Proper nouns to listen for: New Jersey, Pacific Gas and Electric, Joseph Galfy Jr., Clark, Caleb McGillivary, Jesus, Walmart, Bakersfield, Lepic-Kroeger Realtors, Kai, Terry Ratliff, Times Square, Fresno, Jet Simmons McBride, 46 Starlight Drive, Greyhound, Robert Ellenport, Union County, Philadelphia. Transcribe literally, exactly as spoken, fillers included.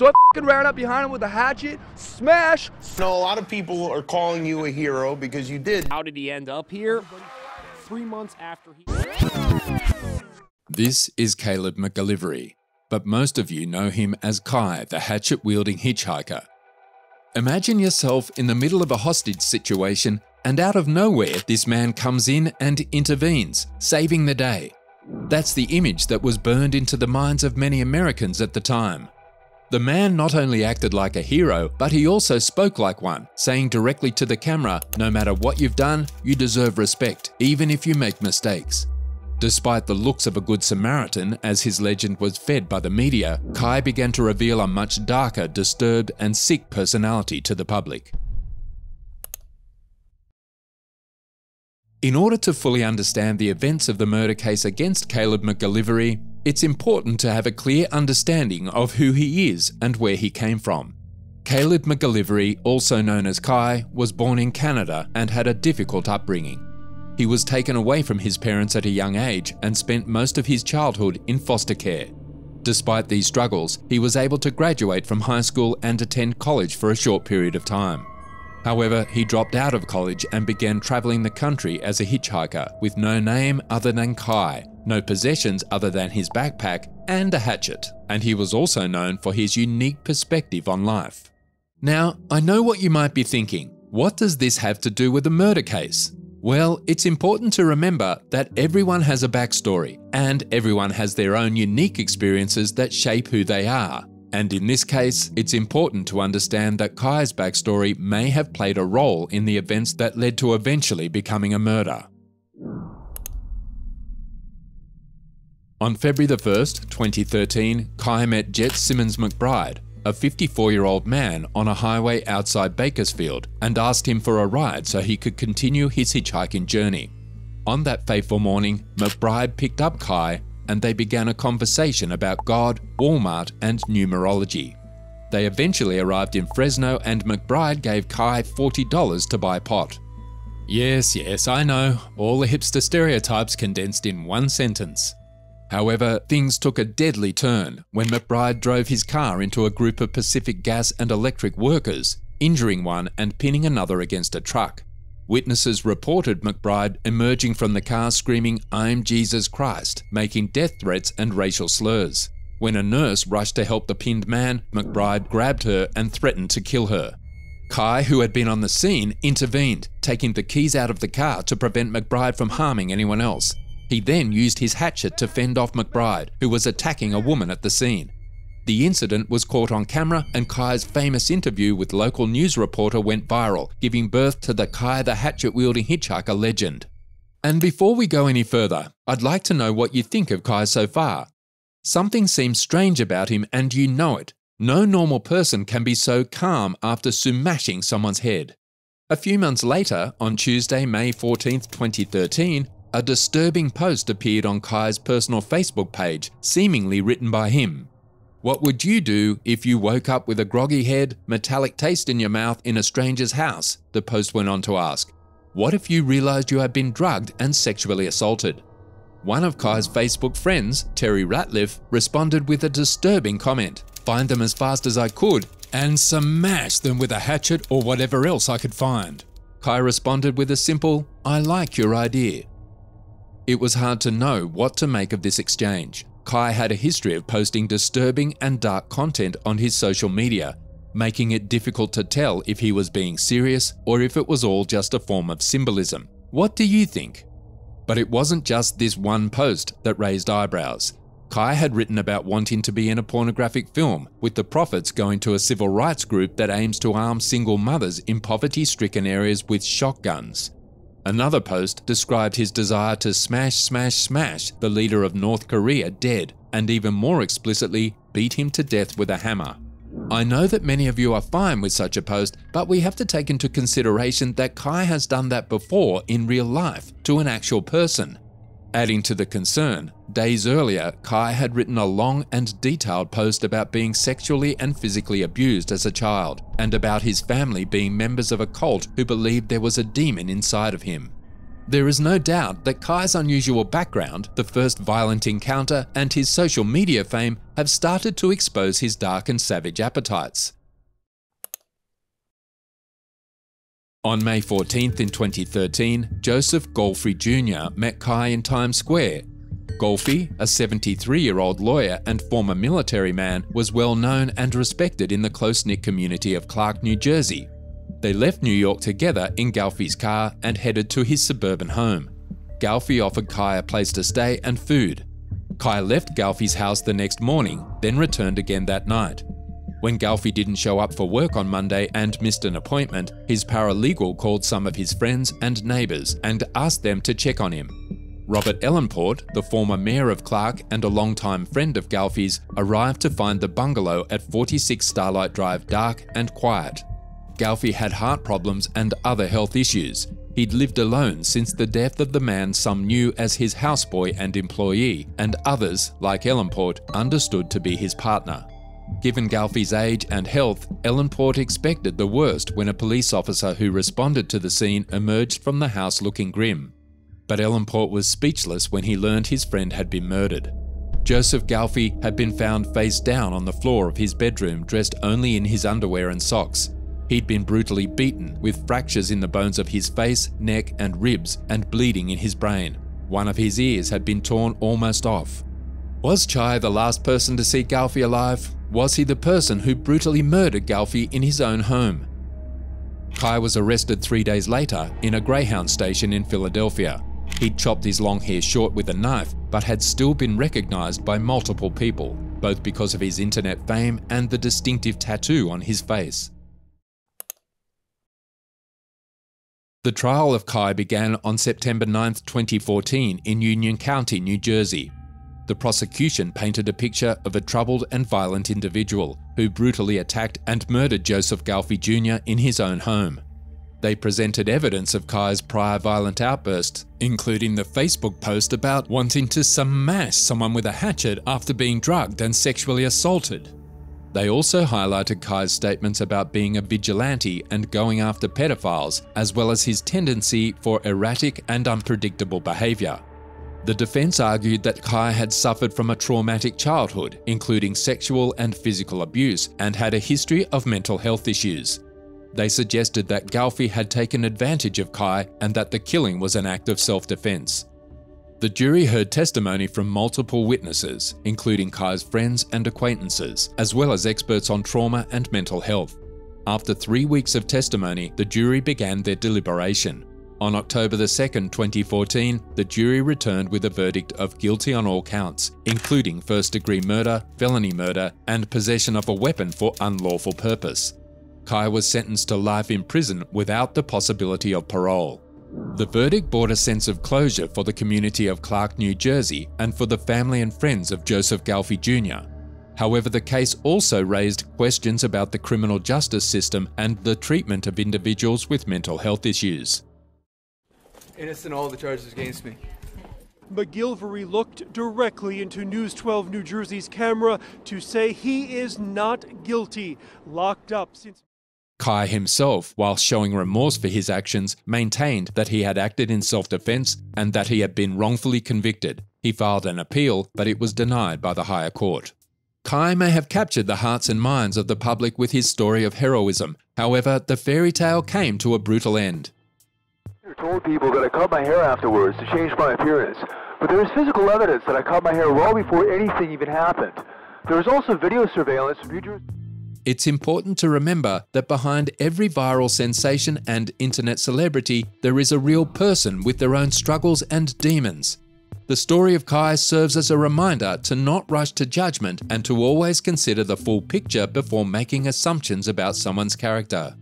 So I f***ing ran up behind him with a hatchet, smash. No, a lot of people are calling you a hero because you did. How did he end up here? Three months after he... This is Caleb McGillivary, but most of you know him as Kai, the hatchet-wielding hitchhiker. Imagine yourself in the middle of a hostage situation, and out of nowhere, this man comes in and intervenes, saving the day. That's the image that was burned into the minds of many Americans at the time. The man not only acted like a hero, but he also spoke like one, saying directly to the camera, "No matter what you've done, you deserve respect, even if you make mistakes." Despite the looks of a good Samaritan, as his legend was fed by the media, Kai began to reveal a much darker, disturbed and sick personality to the public. In order to fully understand the events of the murder case against Caleb McGillivary, it's important to have a clear understanding of who he is and where he came from. Caleb McGillivary, also known as Kai, was born in Canada and had a difficult upbringing. He was taken away from his parents at a young age and spent most of his childhood in foster care. Despite these struggles, he was able to graduate from high school and attend college for a short period of time. However, he dropped out of college and began traveling the country as a hitchhiker with no name other than Kai, no possessions other than his backpack and a hatchet. And he was also known for his unique perspective on life. Now, I know what you might be thinking. What does this have to do with a murder case? Well, it's important to remember that everyone has a backstory and everyone has their own unique experiences that shape who they are. And in this case, it's important to understand that Kai's backstory may have played a role in the events that led to eventually becoming a murder. On February the first, twenty thirteen, Kai met Jet Simmons McBride, a fifty-four-year-old man, on a highway outside Bakersfield and asked him for a ride so he could continue his hitchhiking journey. On that fateful morning, McBride picked up Kai and they began a conversation about God, Walmart and numerology. They eventually arrived in Fresno and McBride gave Kai forty dollars to buy pot. Yes, yes, I know, all the hipster stereotypes condensed in one sentence. However, things took a deadly turn when McBride drove his car into a group of Pacific Gas and Electric workers, injuring one and pinning another against a truck. Witnesses reported McBride emerging from the car screaming, "I'm Jesus Christ," making death threats and racial slurs. When a nurse rushed to help the pinned man, McBride grabbed her and threatened to kill her. Kai, who had been on the scene, intervened, taking the keys out of the car to prevent McBride from harming anyone else. He then used his hatchet to fend off McBride, who was attacking a woman at the scene. The incident was caught on camera and Kai's famous interview with local news reporter went viral, giving birth to the Kai the hatchet-wielding hitchhiker legend. And before we go any further, I'd like to know what you think of Kai so far. Something seems strange about him and you know it. No normal person can be so calm after smashing someone's head. A few months later, on Tuesday, May fourteenth, twenty thirteen, a disturbing post appeared on Kai's personal Facebook page, seemingly written by him. "What would you do if you woke up with a groggy head, metallic taste in your mouth in a stranger's house?" the post went on to ask. "What if you realized you had been drugged and sexually assaulted?" One of Kai's Facebook friends, Terry Ratliff, responded with a disturbing comment. "Find them as fast as I could and smash them with a hatchet or whatever else I could find." Kai responded with a simple, "I like your idea." It was hard to know what to make of this exchange. Kai had a history of posting disturbing and dark content on his social media, making it difficult to tell if he was being serious or if it was all just a form of symbolism. What do you think? But it wasn't just this one post that raised eyebrows. Kai had written about wanting to be in a pornographic film, with the profits going to a civil rights group that aims to arm single mothers in poverty-stricken areas with shotguns. Another post described his desire to smash, smash, smash the leader of North Korea dead, and even more explicitly, beat him to death with a hammer. I know that many of you are fine with such a post, but we have to take into consideration that Kai has done that before in real life to an actual person. Adding to the concern, days earlier, Kai had written a long and detailed post about being sexually and physically abused as a child, and about his family being members of a cult who believed there was a demon inside of him. There is no doubt that Kai's unusual background, the first violent encounter, and his social media fame have started to expose his dark and savage appetites. On May fourteenth in twenty thirteen, Joseph Galfy Junior met Kai in Times Square. Galfy, a seventy-three-year-old lawyer and former military man, was well known and respected in the close-knit community of Clark, New Jersey. They left New York together in Galfy's car and headed to his suburban home. Galfy offered Kai a place to stay and food. Kai left Galfy's house the next morning, then returned again that night. When Galfy didn't show up for work on Monday and missed an appointment, his paralegal called some of his friends and neighbours and asked them to check on him. Robert Ellenport, the former mayor of Clark and a longtime friend of Galfy's, arrived to find the bungalow at forty-six Starlight Drive dark and quiet. Galfy had heart problems and other health issues. He'd lived alone since the death of the man some knew as his houseboy and employee, and others, like Ellenport, understood to be his partner. Given Galfy's age and health, Ellenport expected the worst when a police officer who responded to the scene emerged from the house looking grim. But Ellenport was speechless when he learned his friend had been murdered. Joseph Galfy had been found face down on the floor of his bedroom, dressed only in his underwear and socks. He'd been brutally beaten, with fractures in the bones of his face, neck and ribs, and bleeding in his brain. One of his ears had been torn almost off. Was Chai the last person to see Galfy alive? Was he the person who brutally murdered Galfy in his own home? Kai was arrested three days later in a Greyhound station in Philadelphia. He'd chopped his long hair short with a knife, but had still been recognized by multiple people, both because of his internet fame and the distinctive tattoo on his face. The trial of Kai began on September ninth, twenty fourteen in Union County, New Jersey. The prosecution painted a picture of a troubled and violent individual who brutally attacked and murdered Joseph Galfy Junior in his own home. They presented evidence of Kai's prior violent outbursts, including the Facebook post about wanting to smash someone with a hatchet after being drugged and sexually assaulted. They also highlighted Kai's statements about being a vigilante and going after pedophiles, as well as his tendency for erratic and unpredictable behaviour. The defence argued that Kai had suffered from a traumatic childhood, including sexual and physical abuse, and had a history of mental health issues. They suggested that Galfy had taken advantage of Kai and that the killing was an act of self-defence. The jury heard testimony from multiple witnesses, including Kai's friends and acquaintances, as well as experts on trauma and mental health. After three weeks of testimony, the jury began their deliberation. On October the second, twenty fourteen, the jury returned with a verdict of guilty on all counts, including first-degree murder, felony murder, and possession of a weapon for unlawful purpose. Kai was sentenced to life in prison without the possibility of parole. The verdict brought a sense of closure for the community of Clark, New Jersey, and for the family and friends of Joseph Galfy Junior However, the case also raised questions about the criminal justice system and the treatment of individuals with mental health issues. Innocent all the charges against me. McGillivary looked directly into News twelve New Jersey's camera to say he is not guilty, locked up since... Kai himself, while showing remorse for his actions, maintained that he had acted in self-defense and that he had been wrongfully convicted. He filed an appeal, but it was denied by the higher court. Kai may have captured the hearts and minds of the public with his story of heroism. However, the fairy tale came to a brutal end. I told people that I cut my hair afterwards to change my appearance, but there is physical evidence that I cut my hair well before anything even happened. There is also video surveillance from New Jersey. It's important to remember that behind every viral sensation and internet celebrity, there is a real person with their own struggles and demons. The story of Kai serves as a reminder to not rush to judgment and to always consider the full picture before making assumptions about someone's character.